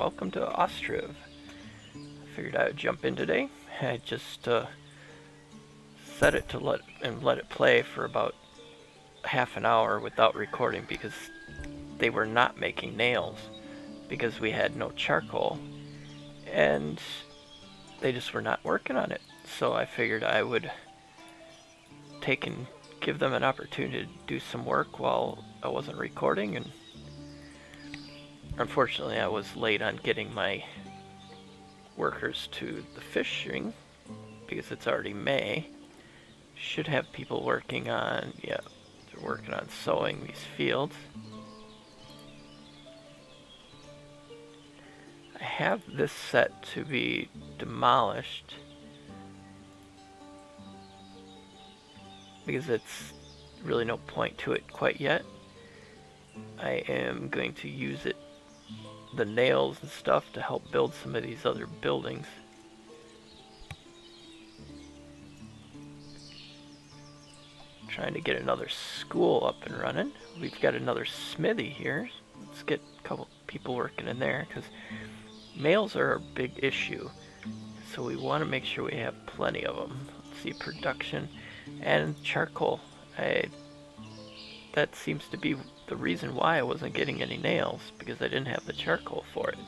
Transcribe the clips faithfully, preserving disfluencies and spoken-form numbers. welcome to Ostrov. I figured I would jump in today. I just uh, set it to let and let it play for about half an hour without recording because they were not making nails because we had no charcoal and they just were not working on it. So I figured I would take and give them an opportunity to do some work while I wasn't recording, and unfortunately I was late on getting my workers to the fishing because it's already May. Should have people working on, yeah, they're working on sowing these fields. I have this set to be demolished because it's really no point to it quite yet. I am going to use it, the nails and stuff, to help build some of these other buildings. Trying to get another school up and running. We've got another smithy here. Let's get a couple people working in there because males are a big issue. So we want to make sure we have plenty of them. Let's see, production and charcoal. I, that seems to be the reason why I wasn't getting any nails, because I didn't have the charcoal for it.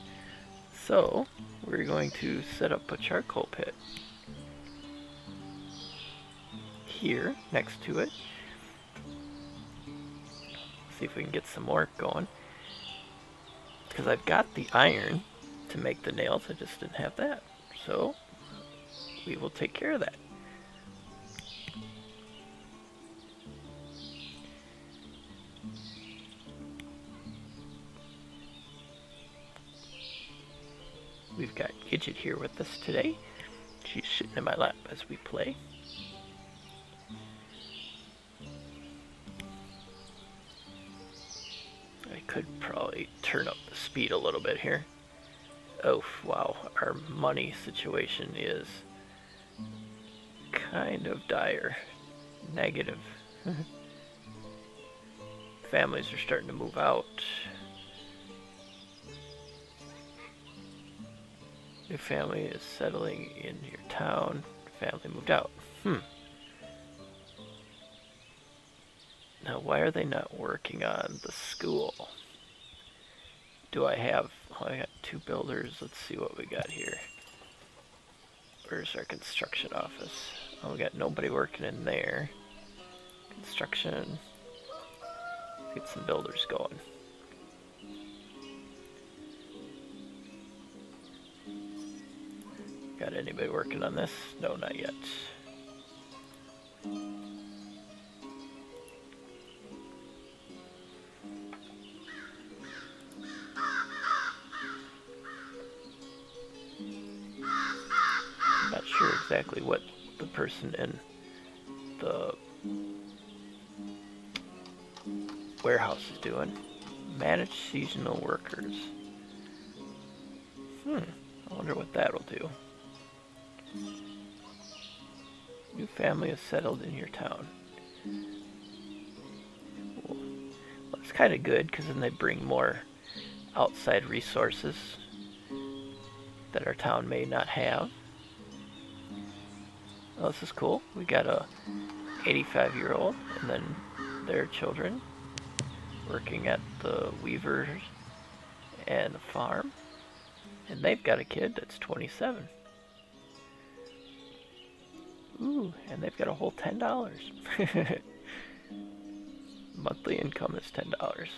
So we're going to set up a charcoal pit here next to it. See if we can get some more going, because I've got the iron to make the nails, I just didn't have that. So we will take care of that. We've got Gidget here with us today. She's sitting in my lap as we play. I could probably turn up the speed a little bit here. Oh, wow. Our money situation is kind of dire. Negative. Families are starting to move out. Your family is settling in your town. Family moved out. Hmm. Now, why are they not working on the school? Do I have... Oh, I got two builders. Let's see what we got here. Where's our construction office? Oh, we got nobody working in there. Construction. Let's get some builders going. Got anybody working on this? No, not yet. Not sure exactly what the person in the warehouse is doing. Manage seasonal workers. Hmm, I wonder what that'll do. New family is settled in your town. Well, that's kind of good because then they bring more outside resources that our town may not have. Well, this is cool. We got a eighty-five year old and then their children working at the weavers and the farm, and they've got a kid that's twenty-seven. Ooh, and they've got a whole ten dollars. Monthly income is ten dollars.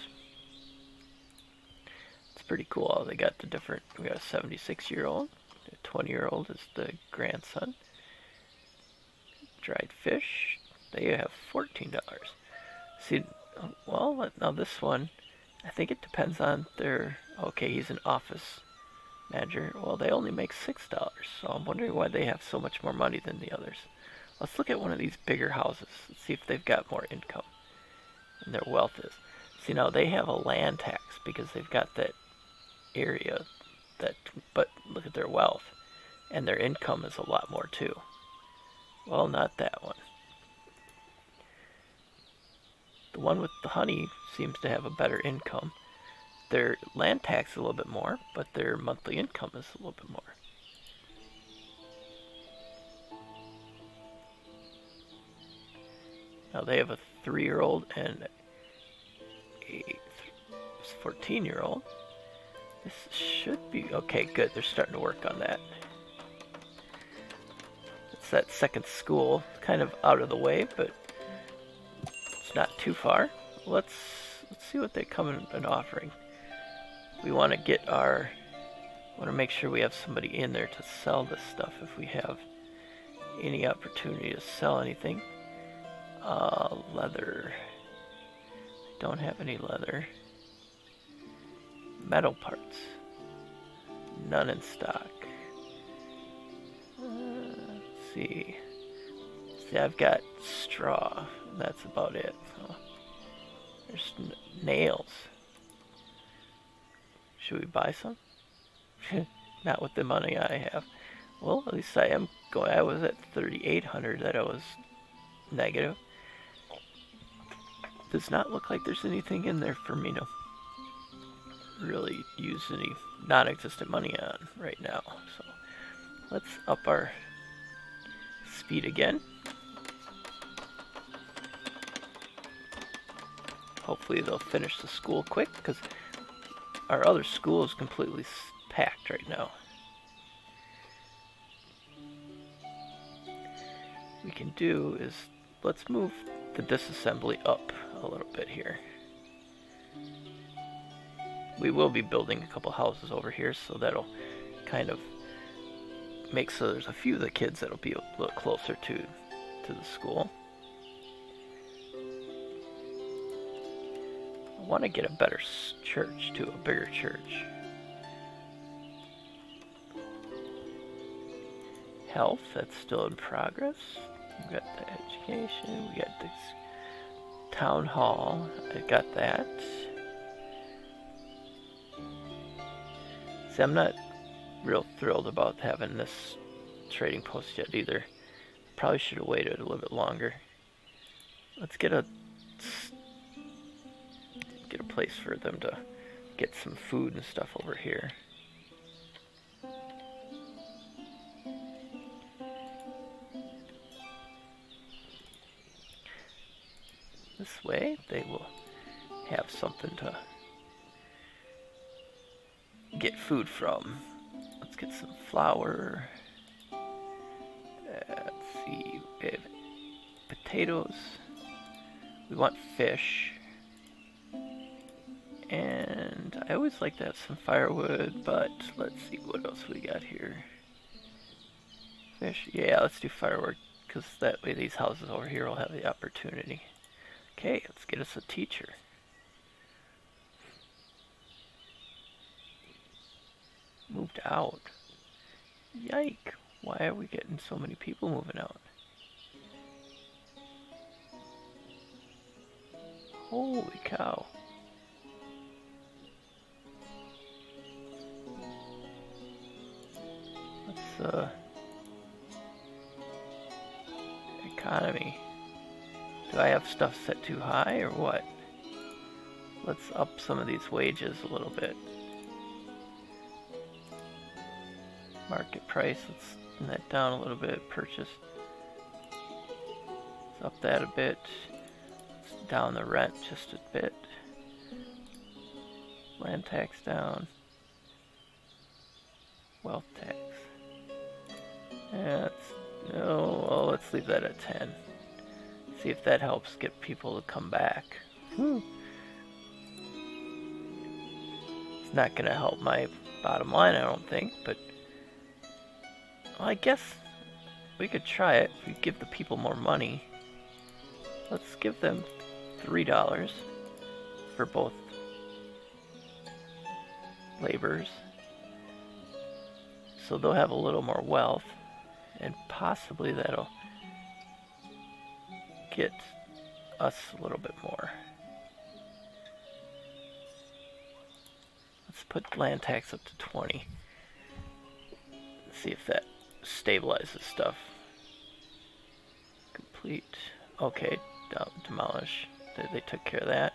It's pretty cool. They got the different... We got a seventy-six year old. A twenty year old is the grandson. Dried fish. They have fourteen dollars. See, well, now this one, I think it depends on their... Okay, he's an office manager. Well, they only make six dollars, so I'm wondering why they have so much more money than the others. Let's look at one of these bigger houses and see if they've got more income and their wealth is. See, now they have a land tax because they've got that area, that, but look at their wealth, and their income is a lot more too. Well, not that one. The one with the honey seems to have a better income. their land tax is a little bit more, but their monthly income is a little bit more. Now they have a three-year-old and a fourteen-year-old. This should be okay. Good, they're starting to work on that. It's that second school, kind of out of the way, but it's not too far. Let's let's see what they come in and offering. We want to get our, want to make sure we have somebody in there to sell this stuff if we have any opportunity to sell anything. Uh, leather. Don't have any leather. Metal parts. None in stock. Uh, let's see. See, I've got straw. That's about it. So. There's n nails. Should we buy some? Not with the money I have. Well, at least I am going. I was at thirty-eight hundred that I was negative. Does not look like there's anything in there for me to really use any non-existent money on right now. So let's up our speed again. Hopefully they'll finish the school quick, because our other school is completely packed right now. What we can do is let's move the disassembly up a little bit here. We will be building a couple houses over here, so that'll kind of make so there's a few of the kids that'll be a little closer to to the school. I want to get a better church too, a bigger church. Health, that's still in progress. We've got the education, we got this town hall, I got that. See, I'm not real thrilled about having this trading post yet either. Probably should have waited a little bit longer. Let's get a get a place for them to get some food and stuff over here. This way, they will have something to get food from. Let's get some flour. Uh, let's see, we have potatoes. We want fish. And I always like to have some firewood, but let's see what else we got here. Fish, yeah, let's do firewood, because that way these houses over here will have the opportunity. Okay, let's get us a teacher. Moved out. Yike! Why are we getting so many people moving out? Holy cow. Let's, uh... economy. Do I have stuff set too high or what? Let's up some of these wages a little bit. Market price, let's bring that down a little bit. Purchase, let's up that a bit. Let's down the rent just a bit. Land tax down. Wealth tax. That's, no, oh, let's leave that at ten. See if that helps get people to come back. Whew. It's not going to help my bottom line, I don't think, but well, I guess we could try it. We give the people more money. Let's give them three dollars for both laborers. So they'll have a little more wealth, and possibly that'll get us a little bit more. Let's put land tax up to twenty. See if that stabilizes stuff. Complete. Okay, demolish. They, they took care of that.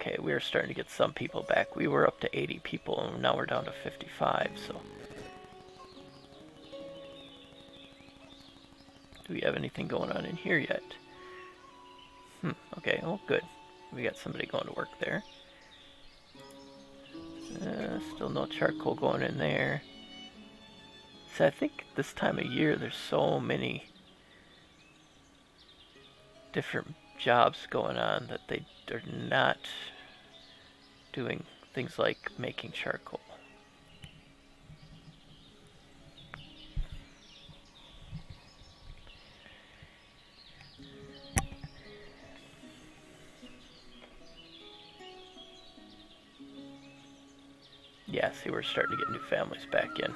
okay, we are starting to get some people back. We were up to eighty people, and now we're down to fifty-five, so... Do we have anything going on in here yet? Hmm, okay, oh, good. We got somebody going to work there. Uh, still no charcoal going in there. So I think this time of year there's so many different jobs going on that they are not doing things like making charcoal. Yeah, see, we're starting to get new families back in.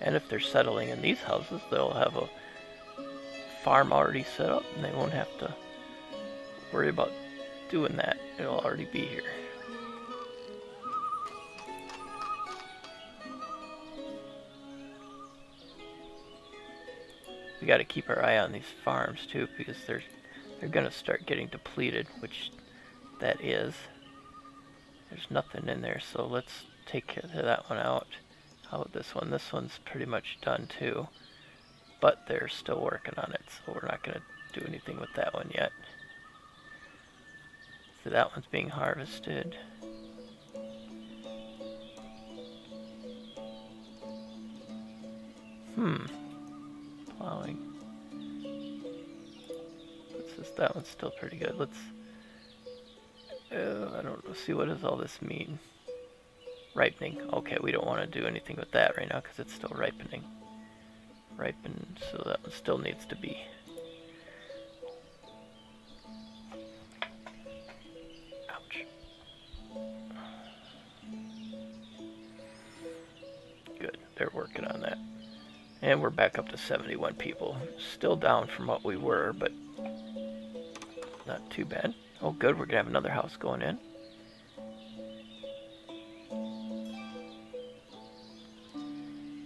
And if they're settling in these houses, they'll have a farm already set up, and they won't have to worry about doing that. It'll already be here. We got to keep our eye on these farms too, because they're they're going to start getting depleted, which that is. There's nothing in there, so let's take that one out. How about this one? This one's pretty much done too, but they're still working on it, so we're not going to do anything with that one yet. So that one's being harvested. Hmm. Plowing. What's this? That one's still pretty good. Let's... Uh, I don't know. See, what does all this mean? Ripening. Okay, we don't want to do anything with that right now because it's still ripening. Ripen, so that one still needs to be. Ouch. Good, they're working on that. And we're back up to seventy-one people. Still down from what we were, but not too bad. Oh good, we're going to have another house going in.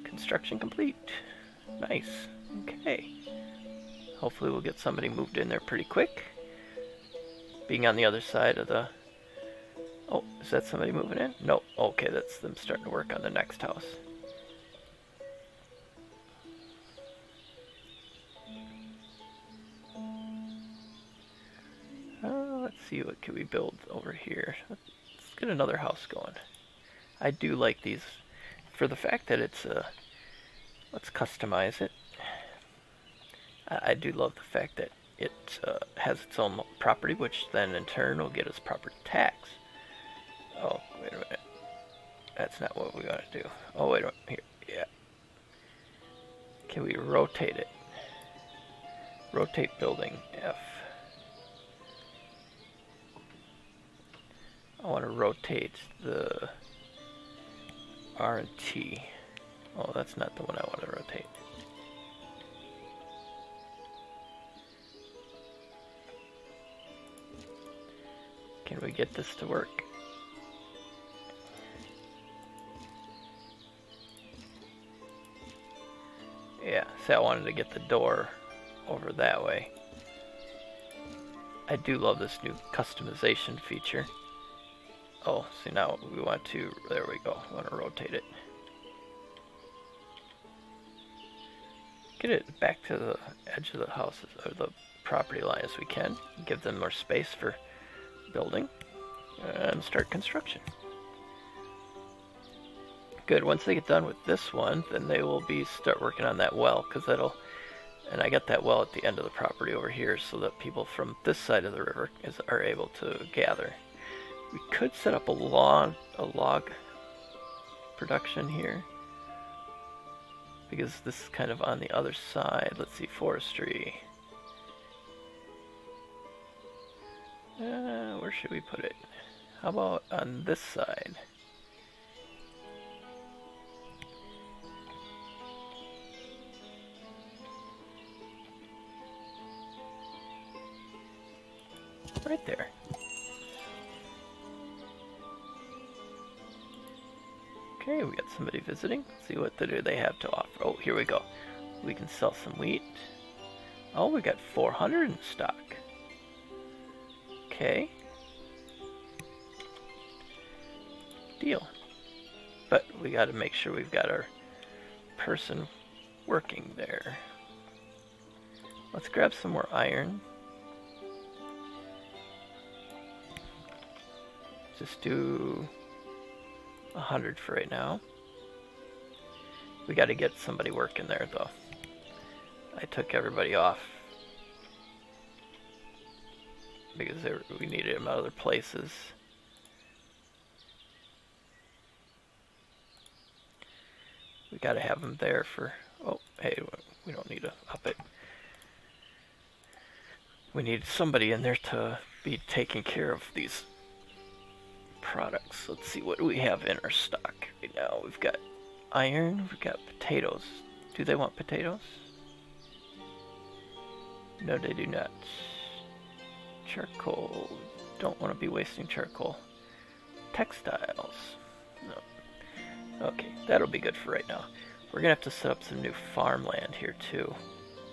Construction complete. Nice. Okay. Hopefully we'll get somebody moved in there pretty quick. Being on the other side of the... Oh, is that somebody moving in? No. Okay, that's them starting to work on the next house. See, what can we build over here? Let's get another house going. I do like these for the fact that it's a... Let's customize it. I do love the fact that it uh, has its own property, which then in turn will get us property tax. Oh, wait a minute. That's not what we want to do. Oh, wait a minute. Here, yeah. Can we rotate it? Rotate building F. I want to rotate the R and T. Oh, that's not the one I want to rotate. Can we get this to work? Yeah, see, I wanted to get the door over that way. I do love this new customization feature. Oh, see, now we want to, there we go, we want to rotate it. Get it back to the edge of the houses, or the property line as we can. Give them more space for building. And start construction. Good, once they get done with this one, then they will be start working on that well, because that'll, and I got that well at the end of the property over here, so that people from this side of the river is, are able to gather. We could set up a log, a log production here, because this is kind of on the other side. Let's see, forestry. Uh, where should we put it? How about on this side? Right there. Okay, we got somebody visiting. Let's see what do they have to offer. Oh, here we go. We can sell some wheat. Oh, we got four hundred in stock. Okay. Deal. But we got to make sure we've got our person working there. Let's grab some more iron. Just do a hundred for right now. We got to get somebody working there though. I took everybody off because they were, we needed them at other places. We got to have them there for, oh, hey, we don't need to up it. We need somebody in there to be taking care of these products. Let's see what we have in our stock right now. We've got iron, we've got potatoes. Do they want potatoes? No, they do not. Charcoal. Don't want to be wasting charcoal. Textiles. No. Okay, that'll be good for right now. We're gonna have to set up some new farmland here too.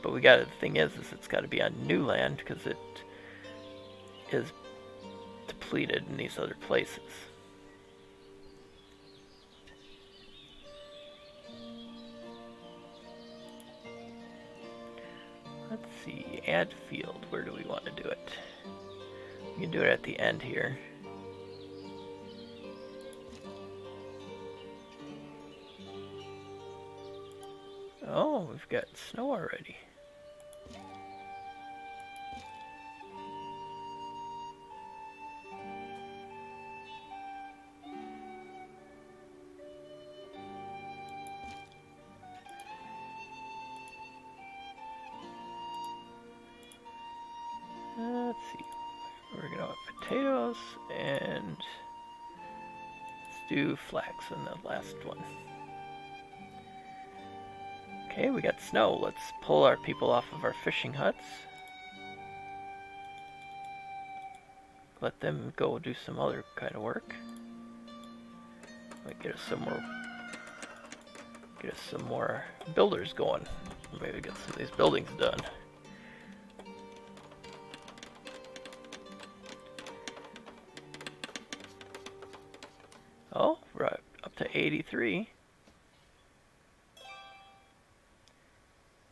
But we got, the thing is, is it's got to be on new land because it is depleted in these other places. Let's see, add field, where do we want to do it? We can do it at the end here. Oh, we've got snow already. Let's see, we're gonna want potatoes, and let's do flax in the last one. Okay, we got snow. Let's pull our people off of our fishing huts. Let them go do some other kind of work. Might get us some more, get us some more builders going. Maybe get some of these buildings done. Oh, we're up to eighty-three.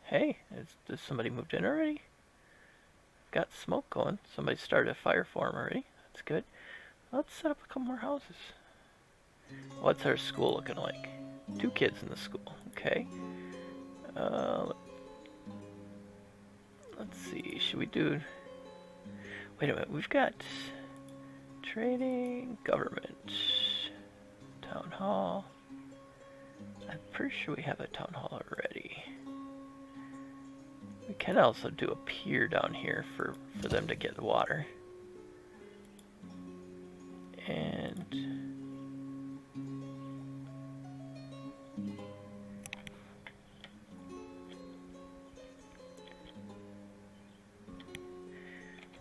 Hey, is, does somebody moved in already? Got smoke going. Somebody started a fire farm already. That's good. Let's set up a couple more houses. What's our school looking like? Two kids in the school. Okay. Uh, let's see. Should we do... Wait a minute. We've got trading, government... Town hall. I'm pretty sure we have a town hall already. We can also do a pier down here for, for them to get the water. And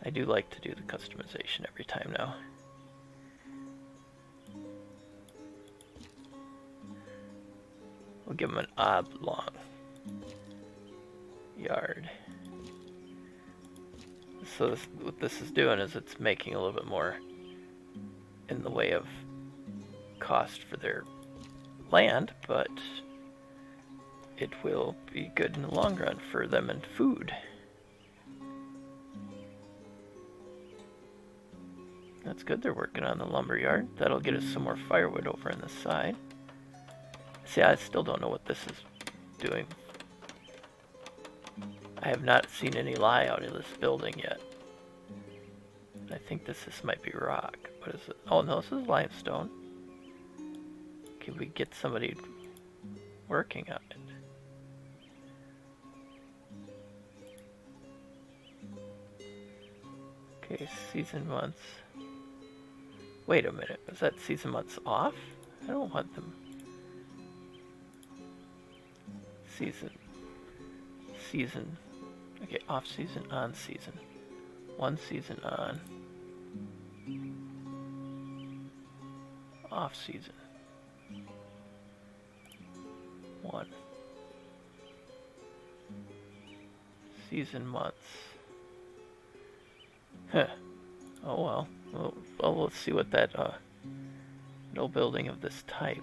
I do like to do the customization every time now. We'll give them an oblong yard. So this, what this is doing is it's making a little bit more in the way of cost for their land, but it will be good in the long run for them and food. That's good, they're working on the lumber yard. That'll get us some more firewood over on the side. See, I still don't know what this is doing. I have not seen any lie out of this building yet. I think this, this might be rock. What is it? Oh no, this is limestone. Can we get somebody working on it? Okay, season months. Wait a minute, was that season months off? I don't want them. Season, season, okay, off season, on season, one season on, off season, one, season months, huh, Oh well. Well, well let's see what that, uh, no building of this type.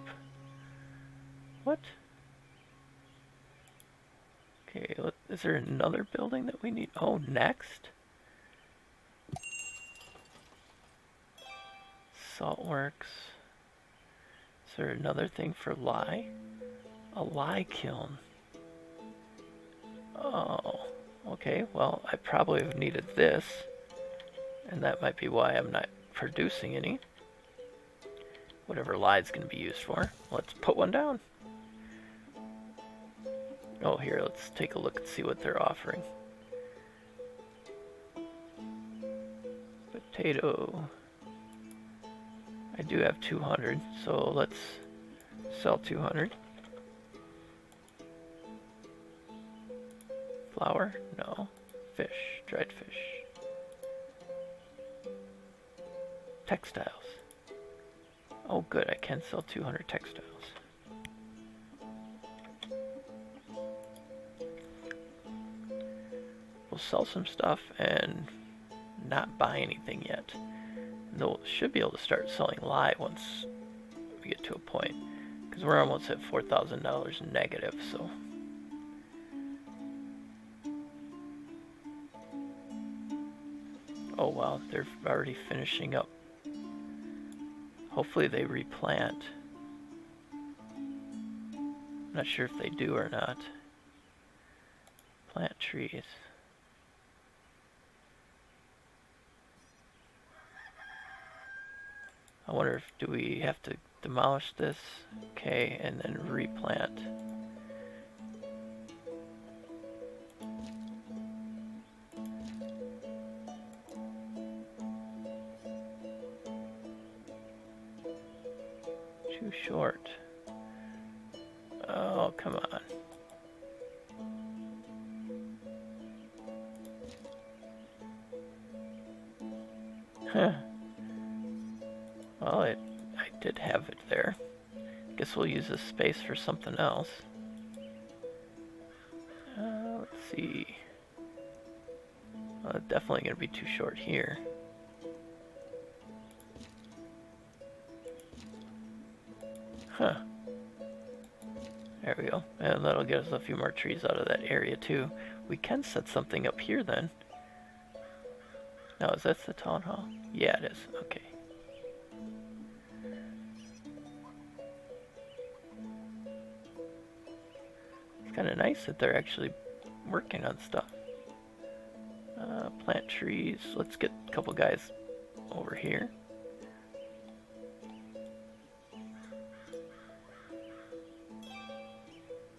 What? Okay, let, is there another building that we need? Oh, next? Saltworks. Is there another thing for lye? A lye kiln. Oh, okay, well, I probably have needed this, and that might be why I'm not producing any. Whatever lie's gonna be used for. Let's put one down. Oh, here, let's take a look and see what they're offering. Potato. I do have two hundred, so let's sell two hundred. Flour? No. Fish. Dried fish. Textiles. Oh good, I can sell two hundred textiles. We'll sell some stuff and not buy anything yet. Though we should be able to start selling lye once we get to a point. Because we're almost at four thousand dollars negative, so... Oh wow, they're already finishing up. Hopefully they replant. I'm not sure if they do or not. Plant trees. I wonder if do we have to demolish this? Okay, and then replant. Too short. Oh, come on. Huh. Well, it, I did have it there. Guess we'll use this space for something else. Uh, let's see. Well, definitely gonna be too short here. Huh. There we go. And that'll get us a few more trees out of that area too. We can set something up here then. Now is that the town hall? Yeah, it is. Okay. It's kind of nice that they're actually working on stuff. Uh, plant trees. Let's get a couple guys over here.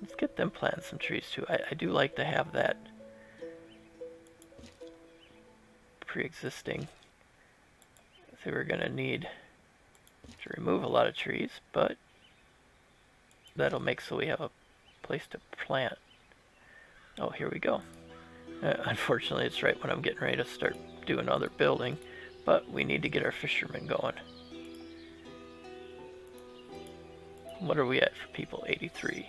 Let's get them planting some trees too. I, I do like to have that pre-existing. So we're gonna need to remove a lot of trees, but that'll make so we have a place to plant. Oh, here we go. Uh, unfortunately, it's right when I'm getting ready to start doing another building, but we need to get our fishermen going. What are we at for people? eighty-three.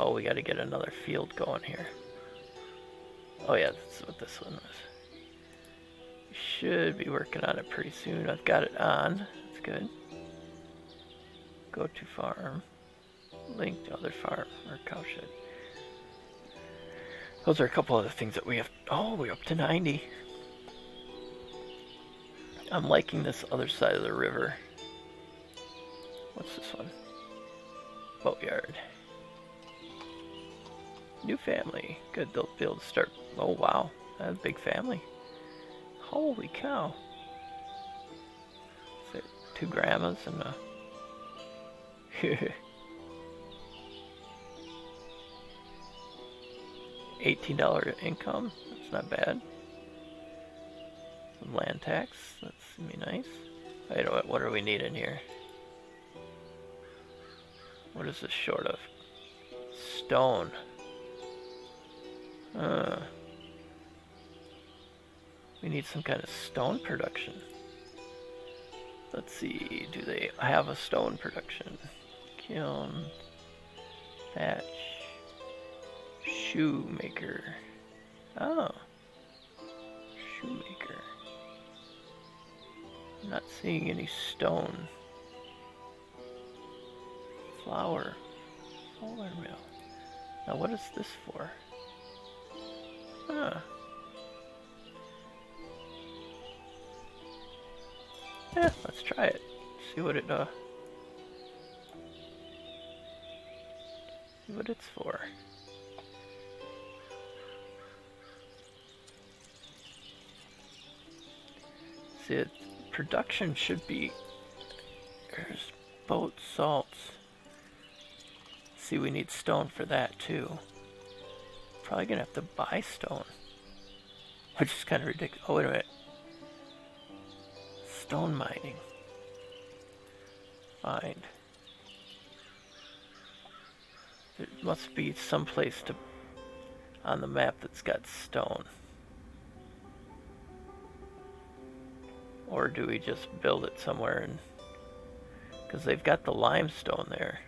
Oh, we gotta get another field going here. Oh yeah, that's what this one was. We should be working on it pretty soon. I've got it on. That's good. Go to farm. Link to other farm or cow shed. Those are a couple other things that we have. Oh, we're up to ninety. I'm liking this other side of the river. What's this one? Boatyard. New family. Good, they'll be able to start. Oh wow, that's a big family. Holy cow. Is there two grandmas and a... eighteen dollars income, that's not bad. Some land tax, that's gonna be nice. Wait, what, what do we need in here? What is this short of? Stone. Uh, we need some kind of stone production. Let's see, do they have a stone production? Kiln, thatch, shoemaker. Oh, shoemaker. I'm not seeing any stone. Flour, flour mill. Now what is this for? Huh. Yeah, let's try it. See what it uh see what it's for. See, it production should be there's boat salts. See, we need stone for that too. Probably gonna have to buy stone, which is kind of ridiculous. Oh wait a minute. Stone mining. Find. There must be some place to on the map that's got stone. Or do we just build it somewhere? And because they've got the limestone there.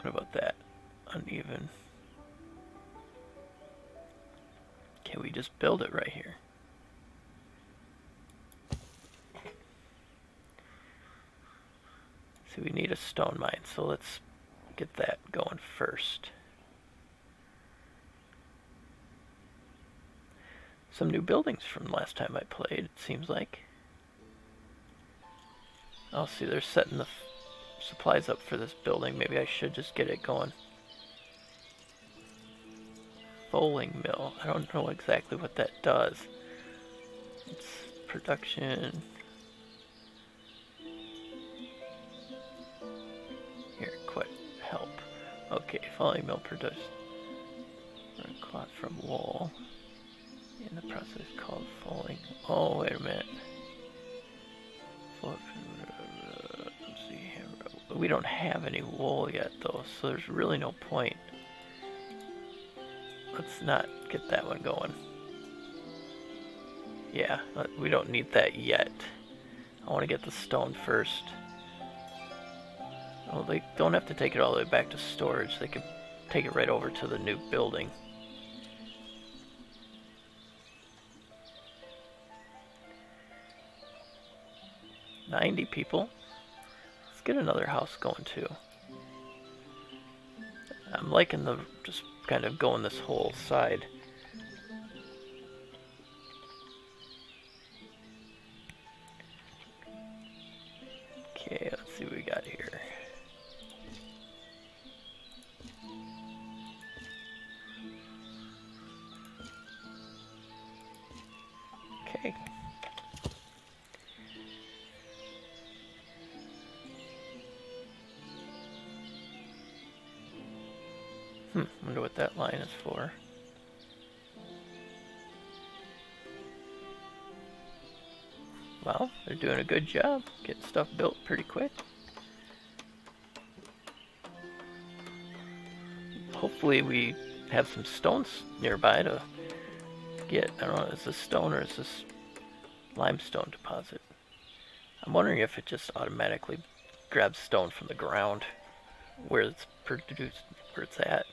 What about that? Uneven. Can we just build it right here? So we need a stone mine, so let's get that going first. Some new buildings from last time I played, it seems like. Oh, see, they're setting the f supplies up for this building. Maybe I should just get it going. Bowling mill. I don't know exactly what that does. It's production. Help. Okay, following mill produce cloth from wool. In the process called falling. Oh, wait a minute. Let's see. We don't have any wool yet, though, so there's really no point. Let's not get that one going. Yeah, we don't need that yet. I want to get the stone first. Well, they don't have to take it all the way back to storage. They could take it right over to the new building. ninety people. Let's get another house going too. I'm liking the just kind of going this whole side. Okay, let's see what we got here. Hmm, wonder what that line is for. Well, they're doing a good job, getting stuff built pretty quick. Hopefully we have some stones nearby to get. I don't know, is this stone or is this limestone deposit? I'm wondering if it just automatically grabs stone from the ground where it's produced, where it's at.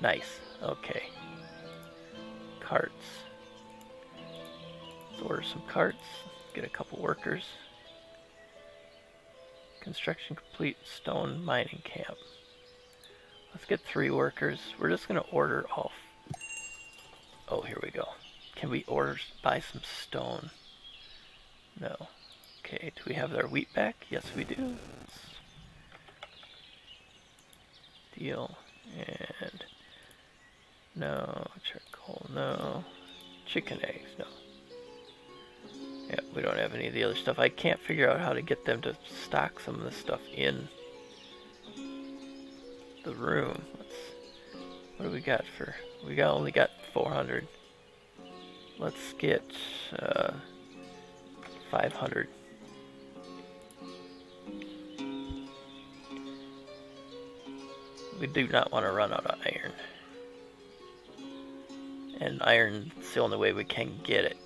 Nice. Okay. Carts. Let's order some carts. Get a couple workers. Construction complete. Stone mining camp. Let's get three workers. We're just going to order all. Oh, here we go. Can we order, buy some stone? No. Okay, do we have our wheat back? Yes, we do. Let's deal. And no, charcoal, no. Chicken eggs, no. Yeah, we don't have any of the other stuff. I can't figure out how to get them to stock some of the stuff in the room. Let's, what do we got for, we got only got four hundred. Let's get uh, five hundred. We do not want to run out of iron. And iron's the only way we can get it.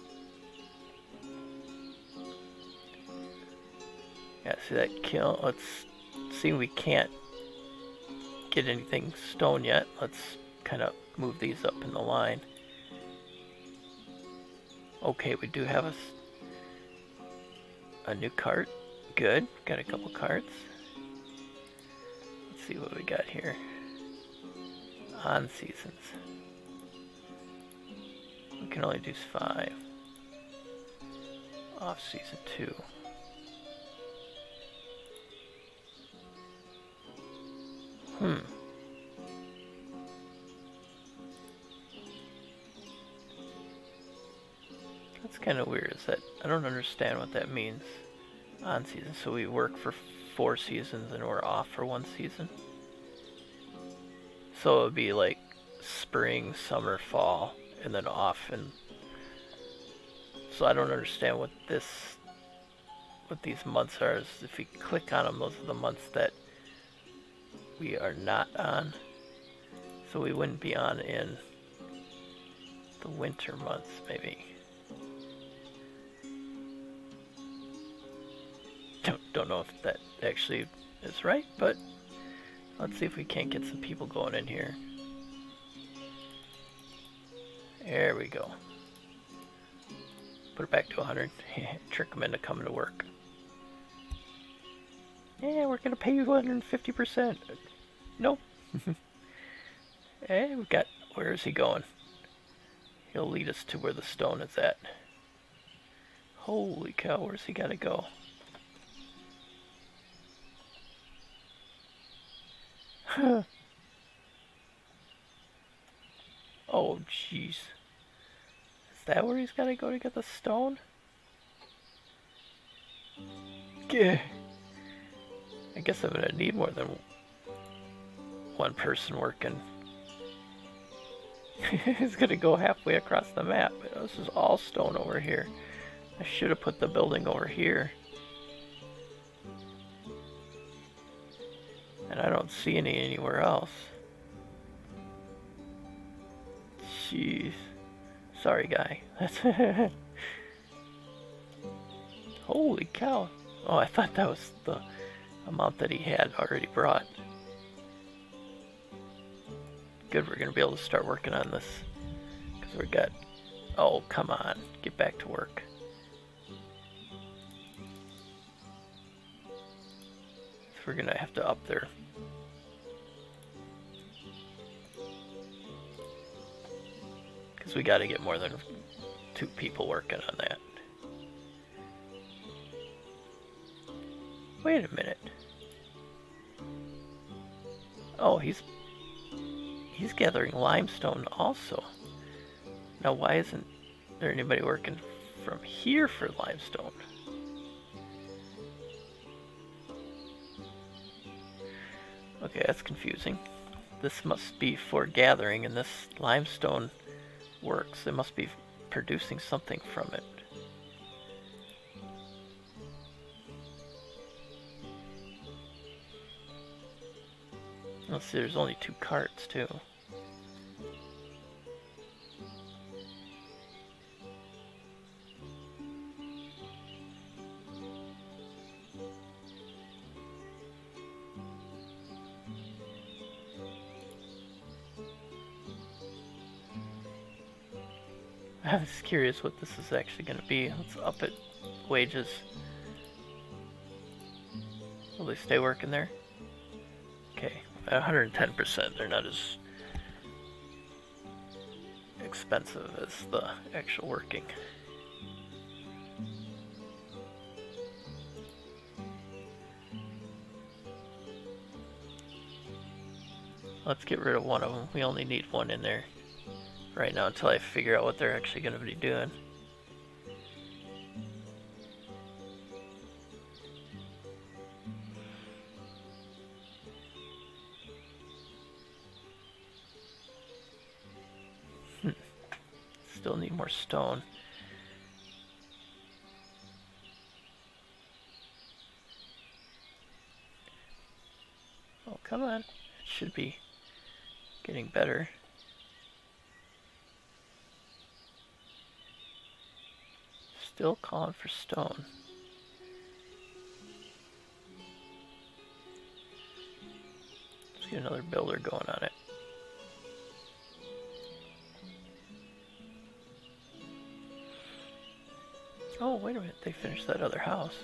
Yeah, see that kiln? Let's see, we can't get anything stone yet. Let's kind of move these up in the line. Okay, we do have a, a new cart. Good, got a couple carts. Let's see what we got here. On seasons. We can only do five. Off season two. Hmm. That's kind of weird, is that I don't understand what that means. On season, so we work for four seasons and we're off for one season. So it would be like spring, summer, fall, and then off. And so I don't understand what this, what these months are. Is if we click on them, those are the months that we are not on. So we wouldn't be on in the winter months, maybe. Don't, don't know if that actually is right, but let's see if we can't get some people going in here. There we go. Put it back to one hundred. Trick them into coming to work. Yeah, we're going to pay you one hundred fifty percent. Nope. Hey, we've got... Where is he going? He'll lead us to where the stone is at. Holy cow, where's he got to go? Oh, jeez. Is that where he's got to go to get the stone? Gah. I guess I'm going to need more than one person working. It's going to go halfway across the map. This is all stone over here. I should have put the building over here. And I don't see any anywhere else. Jeez. Sorry, guy. That's Holy cow. Oh, I thought that was the amount that he had already brought. Good, we're gonna be able to start working on this because we're good. Oh, come on, get back to work. So we're gonna have to up there. Because we gotta get more than two people working on that. Wait a minute. Oh, he's he's gathering limestone also. Now, why isn't there anybody working from here for limestone? Okay, that's confusing. This must be for gathering, and this limestone works. It must be producing something from it. Let's see, there's only two carts, too. I was curious what this is actually going to be. Let's up it. Wages. Will they stay working there? Okay. At one hundred ten percent, they're not as expensive as the actual working. Let's get rid of one of them. We only need one in there right now until I figure out what they're actually going to be doing. Still need more stone. Oh, come on. It should be... Getting better. Still calling for stone. Let's get another builder going on it. Oh, wait a minute, they finished that other house.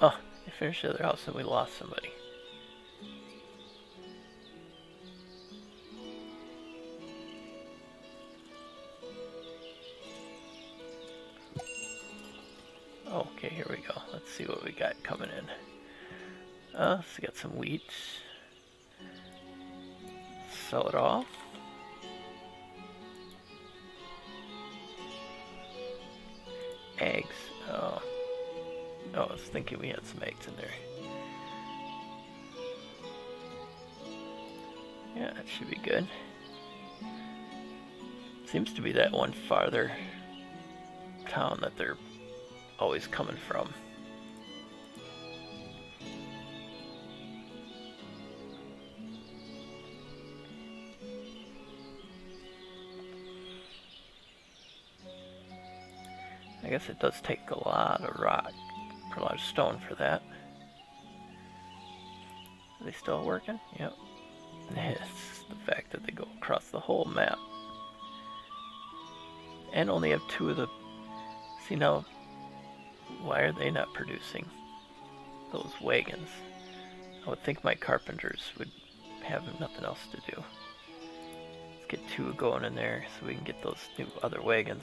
Oh, they finished the other house and we lost somebody. Okay, here we go. Let's see what we got coming in. Uh, so we got some wheat. Sell it off. Eggs. Oh. Oh, I was thinking we had some eggs in there. Yeah, that should be good. Seems to be that one farther town that they're always coming from. I guess it does take a lot of rock, or a lot of stone for that. Are they still working? Yep. It's the fact that they go across the whole map. And only have two of the... See now, why are they not producing those wagons? I would think my carpenters would have nothing else to do. Let's get two going in there so we can get those new other wagons.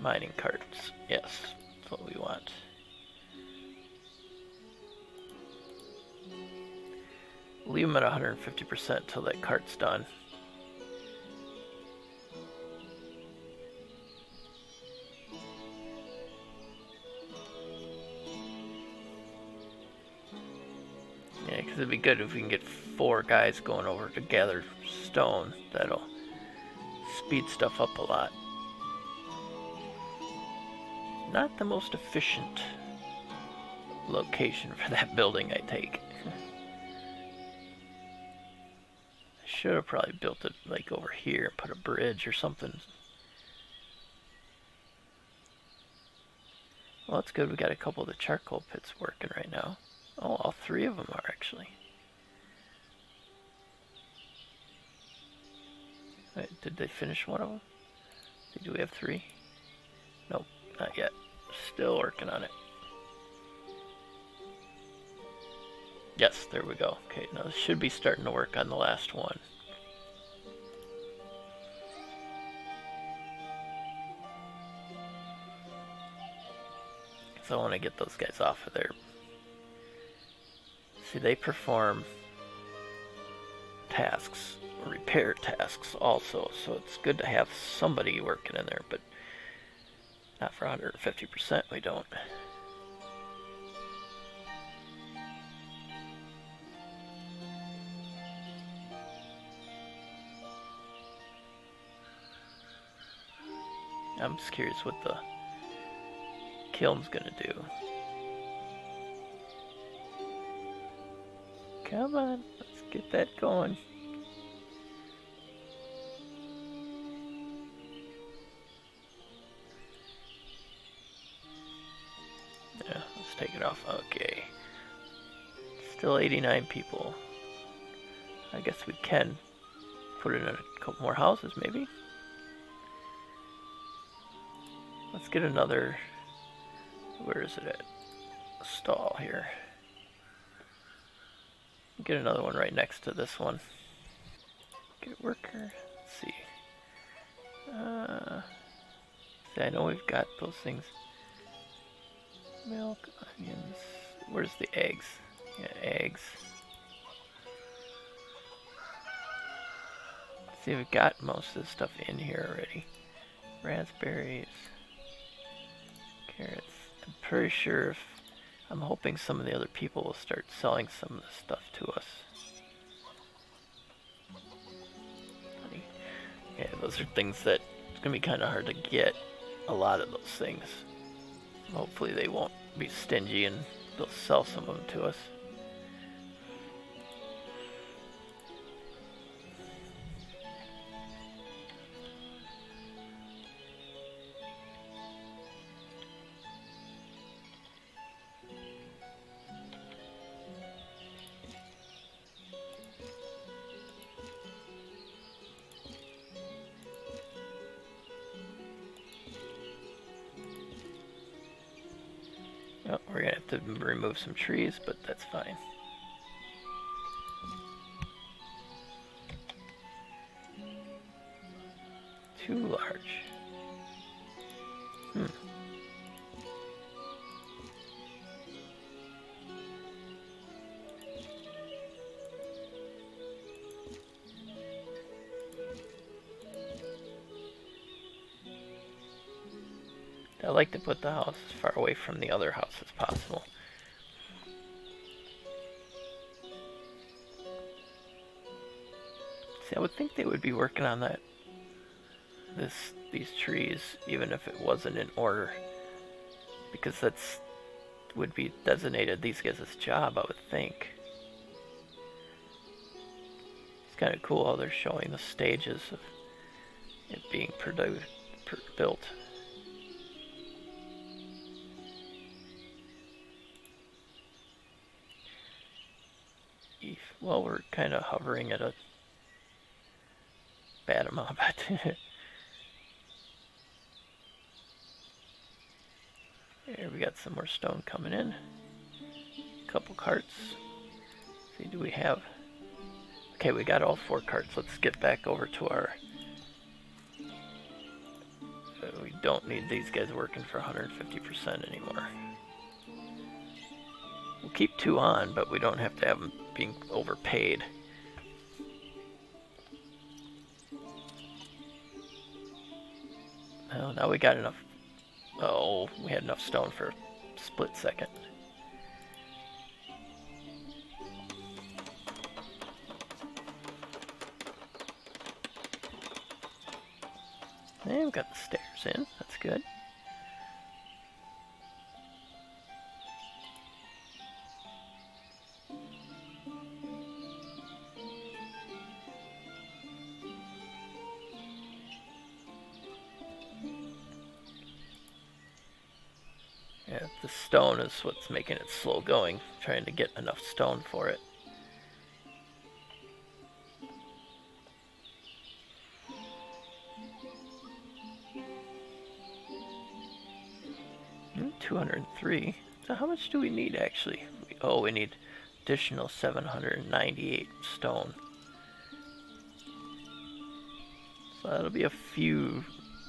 Mining carts, yes, that's what we want. Leave them at one hundred fifty percent until that cart's done. Yeah, because it'd be good if we can get four guys going over to gather stone. That'll speed stuff up a lot. Not the most efficient location for that building, I take. I should have probably built it like over here and put a bridge or something. Well, that's good. We got a couple of the charcoal pits working right now. Oh, all three of them are actually. Wait, did they finish one of them? Do we have three? Nope, not yet. Still working on it. Yes, there we go. Okay, now this should be starting to work on the last one. So I want to get those guys off of there. See, they perform tasks, repair tasks also, so it's good to have somebody working in there, but not for one hundred fifty percent, we don't. I'm just curious what the kiln's gonna do. Come on, let's get that going. Yeah, let's take it off. Okay. Still eighty-nine people. I guess we can put in a couple more houses, maybe. Let's get another... Where is it at? A stall here. Get another one right next to this one. Get a worker. Let's see. Uh, see, I know we've got those things. Milk, onions. Where's the eggs? Yeah, eggs. See, we've got most of this stuff in here already. Raspberries, carrots. I'm pretty sure if I'm hoping some of the other people will start selling some of this stuff to us. Honey. Yeah, those are things that it's going to be kind of hard to get a lot of those things. Hopefully they won't be stingy and they'll sell some of them to us. Oh, we're gonna have to remove some trees, but that's fine. Too large. Hmm. I like to put the house as far away from the other house as possible. See, I would think they would be working on that. This, these trees, even if it wasn't in order, because that's would be designated these guys' job, I would think. It's kind of cool how they're showing the stages of it being produ pr built. Well, we're kind of hovering at a bad amount, but there we got some more stone coming in. A couple carts. Let's see, do we have? Okay, we got all four carts. Let's get back over to our. Uh, we don't need these guys working for one hundred fifty percent anymore. We'll keep two on, but we don't have to have them being overpaid. Oh, now we got enough. Oh, we had enough stone for a split second. And we've got the stairs in, that's good. The stone is what's making it slow going, trying to get enough stone for it. two hundred three. So how much do we need actually? Oh, we need additional seven hundred ninety-eight stone. So that'll be a few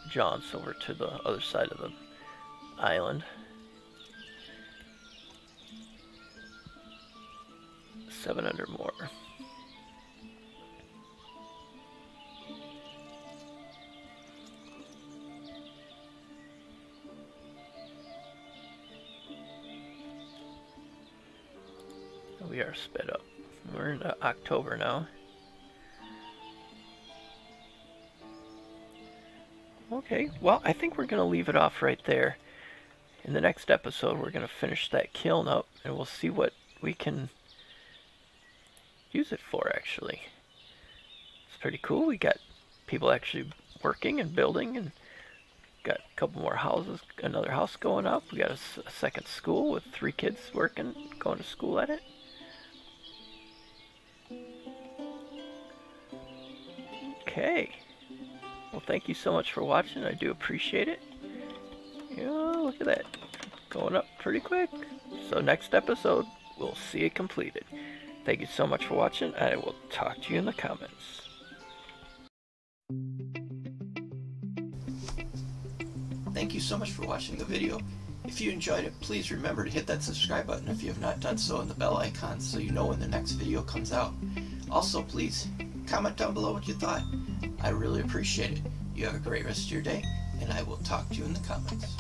jaunts over to the other side of the island. seven hundred more. We are sped up. We're in October now. Okay, well, I think we're going to leave it off right there. In the next episode, we're going to finish that kiln up, and we'll see what we can use it for. Actually, it's pretty cool. We got people actually working and building, and got a couple more houses, another house going up. We got a, a second school with three kids working, going to school at it. Okay, well, thank you so much for watching. I do appreciate it. Yeah, look at that, going up pretty quick. So next episode we'll see it completed. Thank you so much for watching, and I will talk to you in the comments. Thank you so much for watching the video. If you enjoyed it, please remember to hit that subscribe button if you have not done so, and the bell icon so you know when the next video comes out. Also, please comment down below what you thought. I really appreciate it. You have a great rest of your day, and I will talk to you in the comments.